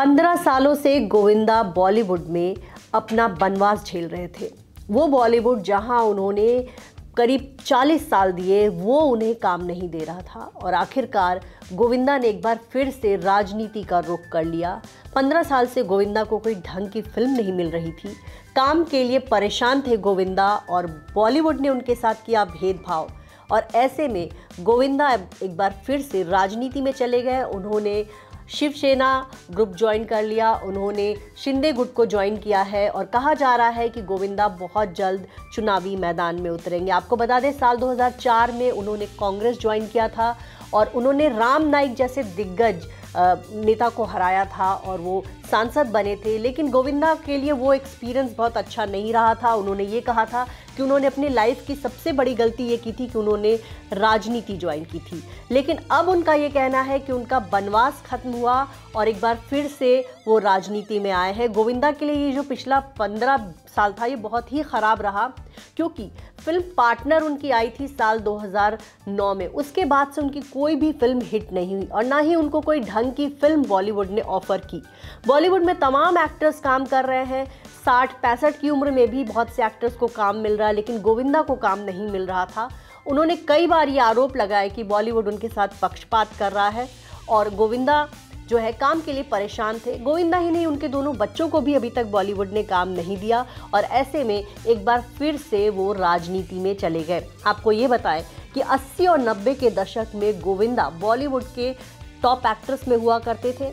15 सालों से गोविंदा बॉलीवुड में अपना बनवास झेल रहे थे। वो बॉलीवुड जहां उन्होंने करीब 40 साल दिए, वो उन्हें काम नहीं दे रहा था और आखिरकार गोविंदा ने एक बार फिर से राजनीति का रुख कर लिया। 15 साल से गोविंदा को कोई ढंग की फिल्म नहीं मिल रही थी। काम के लिए परेशान थे गोविंदा और बॉलीवुड ने उनके साथ किया भेदभाव और ऐसे में गोविंदा एक बार फिर से राजनीति में चले गए। उन्होंने शिवसेना ग्रुप ज्वाइन कर लिया, उन्होंने शिंदे गुट को ज्वाइन किया है और कहा जा रहा है कि गोविंदा बहुत जल्द चुनावी मैदान में उतरेंगे। आपको बता दें साल 2004 में उन्होंने कांग्रेस ज्वाइन किया था और उन्होंने राम नायक जैसे दिग्गज नेता को हराया था और वो सांसद बने थे। लेकिन गोविंदा के लिए वो एक्सपीरियंस बहुत अच्छा नहीं रहा था। उन्होंने ये कहा था कि उन्होंने अपने लाइफ की सबसे बड़ी गलती ये की थी कि उन्होंने राजनीति ज्वाइन की थी। लेकिन अब उनका ये कहना है कि उनका बनवास खत्म हुआ और एक बार फिर से वो राजनीति में आए हैं। गोविंदा के लिए ये जो पिछला 15 साल था ये बहुत ही ख़राब रहा, क्योंकि फिल्म पार्टनर उनकी आई थी साल 2009 में। उसके बाद से उनकी कोई भी फिल्म हिट नहीं हुई और ना ही उनको कोई ढंग की फिल्म बॉलीवुड ने ऑफ़र की। बॉलीवुड में तमाम एक्टर्स काम कर रहे हैं, 60-65 की उम्र में भी बहुत से एक्टर्स को काम मिल रहा है, लेकिन गोविंदा को काम नहीं मिल रहा था। उन्होंने कई बार ये आरोप लगाया कि बॉलीवुड उनके साथ पक्षपात कर रहा है और गोविंदा जो है काम के लिए परेशान थे। गोविंदा ही नहीं, उनके दोनों बच्चों को भी अभी तक बॉलीवुड ने काम नहीं दिया और ऐसे में एक बार फिर से वो राजनीति में चले गए। आपको ये बताएं कि 80 और 90 के दशक में गोविंदा बॉलीवुड के टॉप एक्ट्रेस में हुआ करते थे।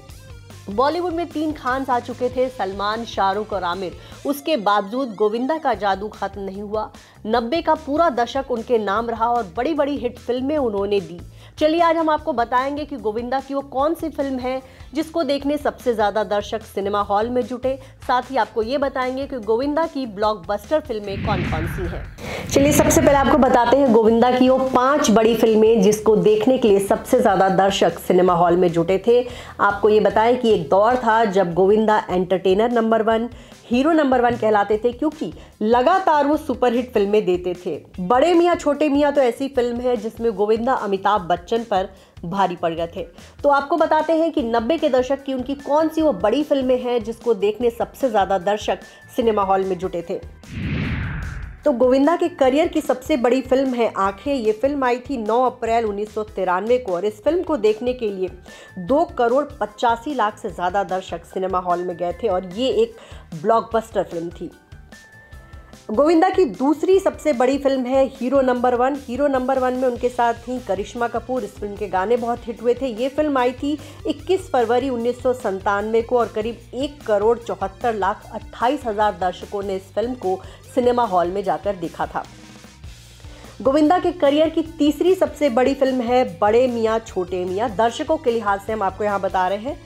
बॉलीवुड में 3 खान्स आ चुके थे, सलमान, शाहरुख और आमिर। उसके बावजूद गोविंदा का जादू खत्म नहीं हुआ। 90 का पूरा दशक उनके नाम रहा और बड़ी बड़ी हिट फिल्में उन्होंने दी। चलिए आज हम आपको बताएंगे कि गोविंदा की वो कौन सी फिल्म है जिसको देखने सबसे ज़्यादा दर्शक सिनेमा हॉल में जुटे। साथ ही आपको ये बताएंगे कि गोविंदा की ब्लॉकबस्टर फिल्में कौन कौन सी हैं। चलिए सबसे पहले आपको बताते हैं गोविंदा की वो 5 बड़ी फिल्में जिसको देखने के लिए सबसे ज़्यादा दर्शक सिनेमा हॉल में जुटे थे। आपको ये बताएं कि एक दौर था जब Govinda entertainer number 1, hero number 1 कहलाते थे, क्योंकि लगातार वो सुपरहिट फिल्में देते थे। बड़े मियाँ छोटे मियाँ तो ऐसी फिल्म है जिसमें गोविंदा अमिताभ बच्चन पर भारी पड़ गए थे। तो आपको बताते हैं कि 90 के दशक की उनकी कौन सी वो बड़ी फिल्में हैं जिसको देखने सबसे ज़्यादा दर्शक सिनेमा हॉल में जुटे थे। तो गोविंदा के करियर की सबसे बड़ी फिल्म है आंखें। ये फिल्म आई थी 9 अप्रैल 1993 को और इस फिल्म को देखने के लिए 2,85,00,000 से ज़्यादा दर्शक सिनेमा हॉल में गए थे और ये एक ब्लॉकबस्टर फिल्म थी। गोविंदा की दूसरी सबसे बड़ी फिल्म है हीरो नंबर 1। हीरो नंबर 1 में उनके साथ थी करिश्मा कपूर। इस फिल्म के गाने बहुत हिट हुए थे। ये फिल्म आई थी 21 फरवरी 1997 को और करीब 1,74,28,000 दर्शकों ने इस फिल्म को सिनेमा हॉल में जाकर देखा था। गोविंदा के करियर की तीसरी सबसे बड़ी फिल्म है बड़े मियाँ छोटे मियाँ। दर्शकों के लिहाज से हम आपको यहाँ बता रहे हैं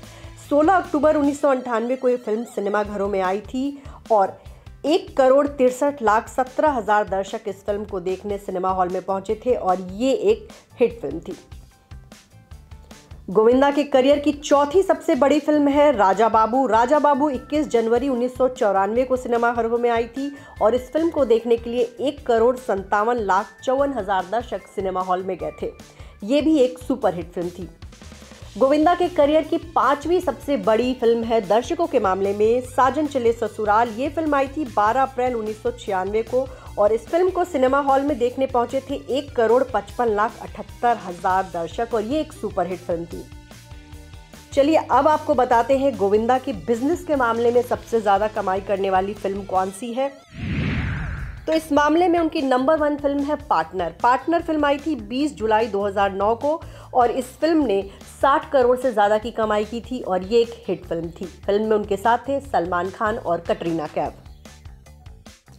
16 अक्टूबर 1998 को ये फिल्म सिनेमाघरों में आई थी और 1,63,17,000 दर्शक इस फिल्म को देखने सिनेमा हॉल में पहुंचे थे और ये एक हिट फिल्म थी। गोविंदा के करियर की चौथी सबसे बड़ी फिल्म है राजा बाबू। राजा बाबू 21 जनवरी 1994 को सिनेमाघरों में आई थी और इस फिल्म को देखने के लिए 1,57,54,000 दर्शक सिनेमा हॉल में गए थे। ये भी एक सुपरहिट फिल्म थी। गोविंदा के करियर की 5वीं सबसे बड़ी फिल्म है दर्शकों के मामले में साजन चले ससुराल। ये फिल्म आई थी 12 अप्रैल 1996 को और इस फिल्म को सिनेमा हॉल में देखने पहुंचे थे 1,55,78,000 दर्शक और ये एक सुपरहिट फिल्म थी। चलिए अब आपको बताते हैं गोविंदा की बिजनेस के मामले में सबसे ज़्यादा कमाई करने वाली फिल्म कौन सी है। तो इस मामले में उनकी नंबर 1 फिल्म है पार्टनर। पार्टनर फिल्म आई थी 20 जुलाई 2009 को और इस फिल्म ने 60 करोड़ से ज़्यादा की कमाई की थी और ये एक हिट फिल्म थी। फिल्म में उनके साथ थे सलमान खान और कटरीना कैफ।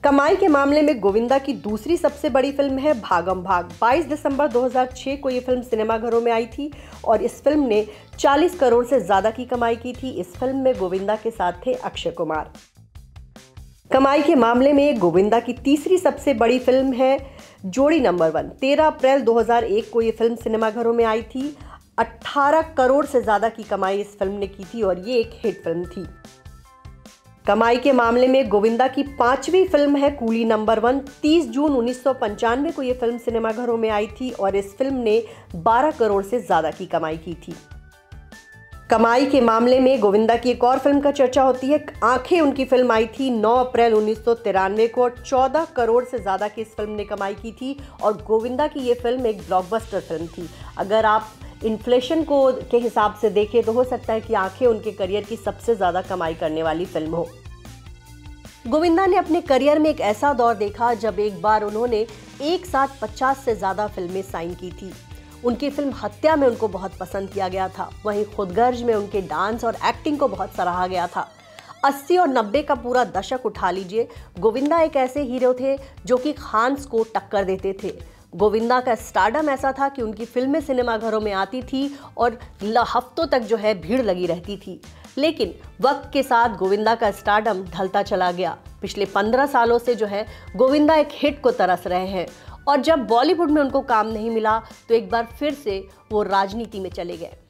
कमाई के मामले में गोविंदा की दूसरी सबसे बड़ी फिल्म है भागम भाग। 22 दिसंबर 2006 को ये फिल्म सिनेमाघरों में आई थी और इस फिल्म ने 40 करोड़ से ज़्यादा की कमाई की थी। इस फिल्म में गोविंदा के साथ थे अक्षय कुमार। कमाई के मामले में गोविंदा की तीसरी सबसे बड़ी फिल्म है जोड़ी नंबर 1। 13 अप्रैल 2001 को ये फिल्म सिनेमाघरों में आई थी। 18 करोड़ से ज़्यादा की कमाई इस फिल्म ने की थी और ये एक हिट फिल्म थी। कमाई के मामले में गोविंदा की 5वीं फिल्म है कूली नंबर 1। 30 जून 1995 को ये फिल्म सिनेमाघरों में आई थी और इस फिल्म ने 12 करोड़ से ज़्यादा की कमाई की थी। कमाई के मामले में गोविंदा की एक और फिल्म का चर्चा होती है। आंखें उनकी फिल्म आई थी 9 अप्रैल 1993 को और 14 करोड़ से ज़्यादा की इस फिल्म ने कमाई की थी और गोविंदा की ये फिल्म एक ब्लॉकबस्टर फिल्म थी। अगर आप इन्फ्लेशन को के हिसाब से देखें तो हो सकता है कि आंखें उनके करियर की सबसे ज़्यादा कमाई करने वाली फिल्म हो। गोविंदा ने अपने करियर में एक ऐसा दौर देखा जब एक बार उन्होंने एक साथ 50 से ज़्यादा फिल्में साइन की थी। उनकी फिल्म हत्या में उनको बहुत पसंद किया गया था, वहीं खुदगर्ज में उनके डांस और एक्टिंग को बहुत सराहा गया था। 80 और 90 का पूरा दशक उठा लीजिए, गोविंदा एक ऐसे हीरो थे जो कि खान्स को टक्कर देते थे। गोविंदा का स्टारडम ऐसा था कि उनकी फिल्में सिनेमाघरों में आती थी और हफ्तों तक जो है भीड़ लगी रहती थी। लेकिन वक्त के साथ गोविंदा का स्टारडम ढलता चला गया। पिछले 15 सालों से जो है गोविंदा एक हिट को तरस रहे हैं और जब बॉलीवुड में उनको काम नहीं मिला तो एक बार फिर से वो राजनीति में चले गए।